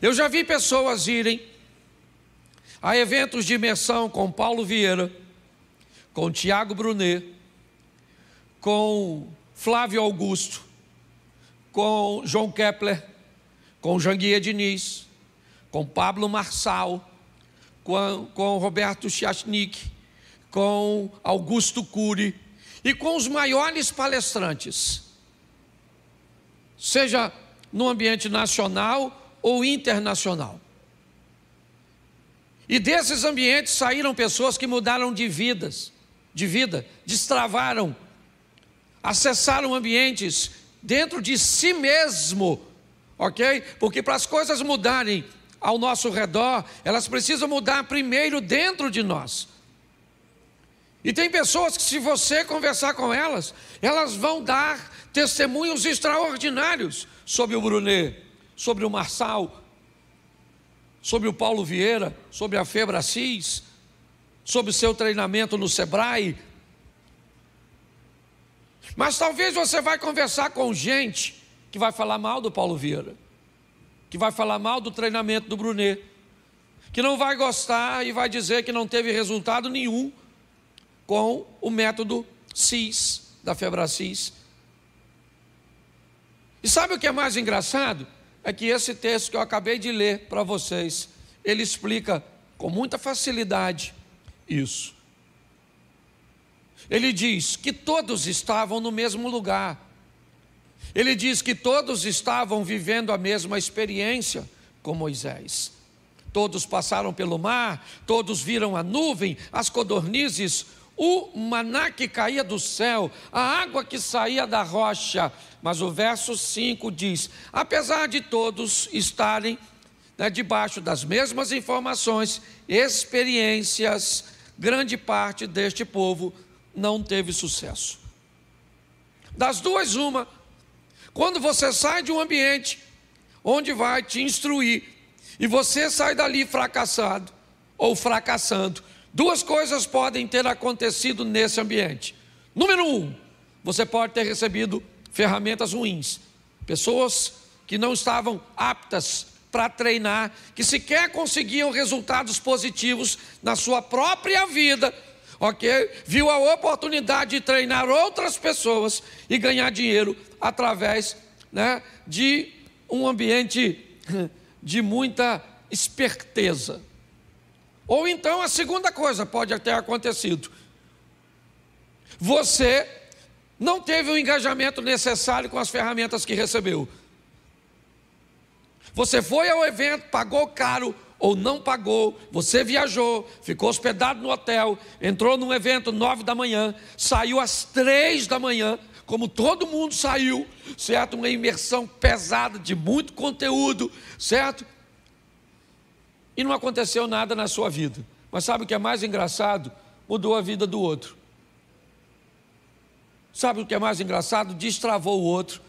Eu já vi pessoas irem a eventos de imersão com Paulo Vieira, com Thiago Brunet, com Flávio Augusto, com João Kepler, com Janguia Diniz, com Pablo Marçal, com Roberto Chiachnik, com Augusto Cury e com os maiores palestrantes, seja no ambiente nacional ou internacional. E desses ambientes saíram pessoas que mudaram de vida, destravaram, acessaram ambientes dentro de si mesmo, ok? Porque para as coisas mudarem ao nosso redor, elas precisam mudar primeiro dentro de nós. E tem pessoas que, se você conversar com elas, elas vão dar testemunhos extraordinários sobre o Brunet, sobre o Marçal, sobre o Paulo Vieira, sobre a Febracis, sobre o seu treinamento no Sebrae. Mas talvez você vai conversar com gente que vai falar mal do Paulo Vieira, que vai falar mal do treinamento do Brunet, que não vai gostar e vai dizer que não teve resultado nenhum com o método CIS, da Febracis. E sabe o que é mais engraçado? É que esse texto que eu acabei de ler para vocês, ele explica com muita facilidade isso. Ele diz que todos estavam no mesmo lugar. Ele diz que todos estavam vivendo a mesma experiência com Moisés. Todos passaram pelo mar, todos viram a nuvem, as codornizes, o maná que caía do céu, a água que saía da rocha. Mas o verso 5 diz, apesar de todos estarem, debaixo das mesmas informações, experiências, grande parte deste povo não teve sucesso. Das duas, uma. Quando você sai de um ambiente onde vai te instruir e você sai dali fracassado ou fracassando, duas coisas podem ter acontecido nesse ambiente. Número um, você pode ter recebido ferramentas ruins, pessoas que não estavam aptas para treinar, que sequer conseguiam resultados positivos na sua própria vida, ok? Viu a oportunidade de treinar outras pessoas e ganhar dinheiro através de um ambiente de muita esperteza. Ou então a segunda coisa pode ter acontecido. Você não teve o engajamento necessário com as ferramentas que recebeu. Você foi ao evento, pagou caro ou não pagou, você viajou, ficou hospedado no hotel, entrou num evento 9 da manhã, saiu às 3 da manhã, como todo mundo saiu, certo? Uma imersão pesada de muito conteúdo, certo? E não aconteceu nada na sua vida. Mas sabe o que é mais engraçado? Mudou a vida do outro. Sabe o que é mais engraçado? Destravou o outro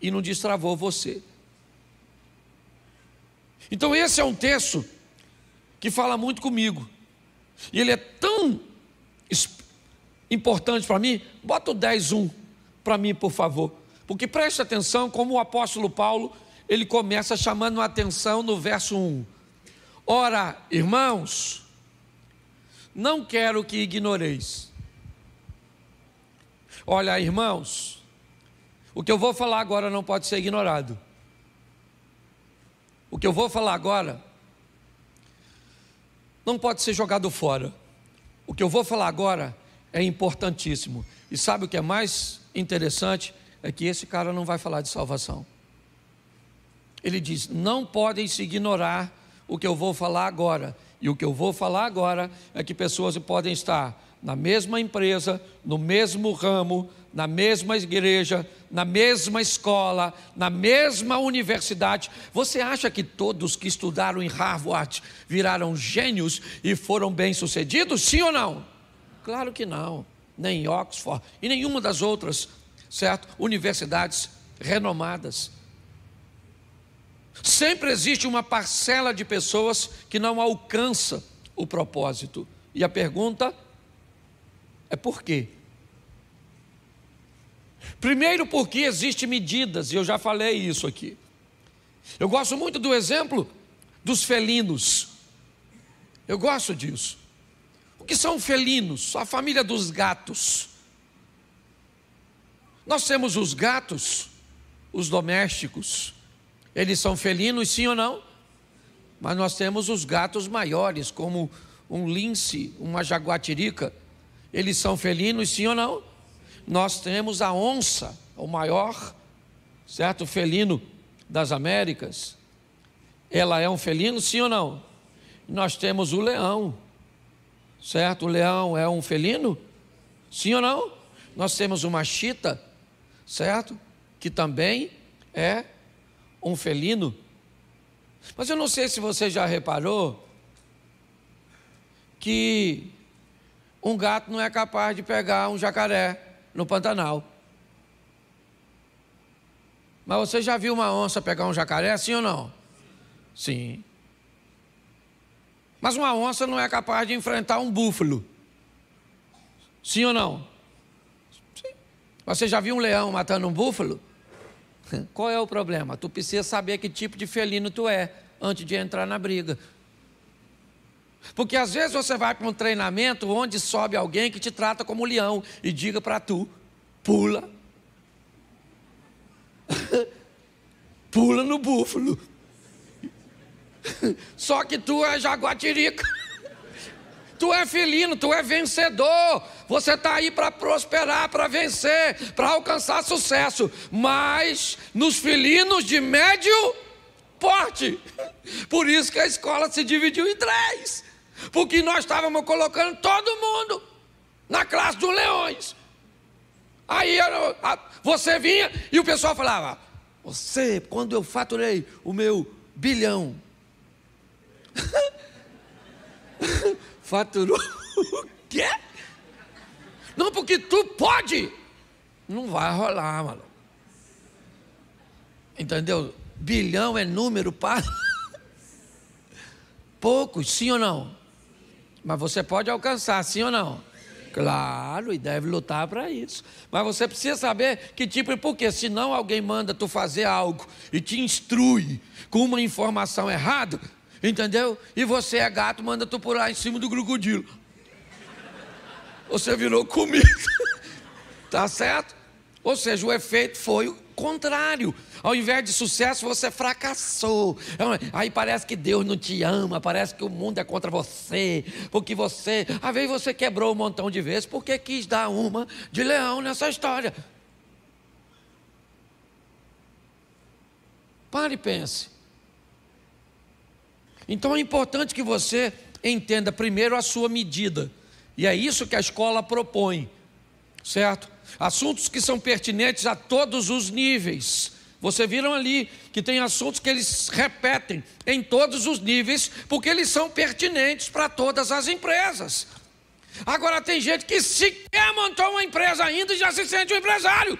e não destravou você. Então esse é um texto que fala muito comigo. E ele é tão importante para mim. Bota o 10:1 para mim, por favor. Porque preste atenção como o apóstolo Paulo, ele começa chamando a atenção no verso 1. Ora, irmãos, não quero que ignoreis. Olha, irmãos, o que eu vou falar agora não pode ser ignorado. O que eu vou falar agora não pode ser jogado fora. O que eu vou falar agora é importantíssimo. E sabe o que é mais interessante? É que esse cara não vai falar de salvação. Ele diz, não podem se ignorar o que eu vou falar agora. E o que eu vou falar agora é que pessoas podem estar na mesma empresa, no mesmo ramo, na mesma igreja, na mesma escola, na mesma universidade. Você acha que todos que estudaram em Harvard viraram gênios e foram bem-sucedidos? Sim ou não? Claro que não. Nem em Oxford e nenhuma das outras, certo? Universidades renomadas. Sempre existe uma parcela de pessoas que não alcança o propósito. E a pergunta é por quê? Primeiro, porque existem medidas, e eu já falei isso aqui. Eu gosto muito do exemplo dos felinos. Eu gosto disso. O que são felinos? A família dos gatos. Nós temos os gatos, os domésticos. Eles são felinos, sim ou não? Mas nós temos os gatos maiores, como um lince, uma jaguatirica. Eles são felinos, sim ou não? Nós temos a onça, o maior, certo? Felino das Américas. Ela é um felino, sim ou não? Nós temos o leão, certo? O leão é um felino, sim ou não? Nós temos uma chita, certo? Que também é um felino. Mas eu não sei se você já reparou que um gato não é capaz de pegar um jacaré no Pantanal. Mas você já viu uma onça pegar um jacaré, sim ou não? Sim. Mas uma onça não é capaz de enfrentar um búfalo. Sim ou não? Sim. Você já viu um leão matando um búfalo? Qual é o problema? Tu precisa saber que tipo de felino tu é antes de entrar na briga. Porque às vezes você vai para um treinamento onde sobe alguém que te trata como leão e diga para tu, pula. Pula no búfalo. Só que tu é jaguatirica. Tu é felino, tu é vencedor. Você está aí para prosperar, para vencer, para alcançar sucesso. Mas nos felinos de médio porte. Por isso que a escola se dividiu em três. Porque nós estávamos colocando todo mundo na classe dos leões. Aí você vinha e o pessoal falava, você, quando eu faturei o meu bilhão, faturou o quê? Não, porque tu pode. Não vai rolar, mano. Entendeu? Bilhão é número para poucos, sim ou não? Mas você pode alcançar, sim ou não? Claro, e deve lutar para isso. Mas você precisa saber que tipo e por quê. Se não, alguém manda tu fazer algo e te instrui com uma informação errada, entendeu? E você é gato, manda tu pular em cima do crocodilo. Você virou comida. Tá certo? Ou seja, o efeito foi o contrário. Ao invés de sucesso, você fracassou. Aí parece que Deus não te ama, parece que o mundo é contra você, porque você, às vezes você quebrou um montão de vezes, porque quis dar uma de leão nessa história. Pare e pense. Então é importante que você entenda primeiro a sua medida. E é isso que a escola propõe, certo? Assuntos que são pertinentes a todos os níveis. Vocês viram ali que tem assuntos que eles repetem em todos os níveis, porque eles são pertinentes para todas as empresas. Agora tem gente que sequer montou uma empresa ainda e já se sente um empresário.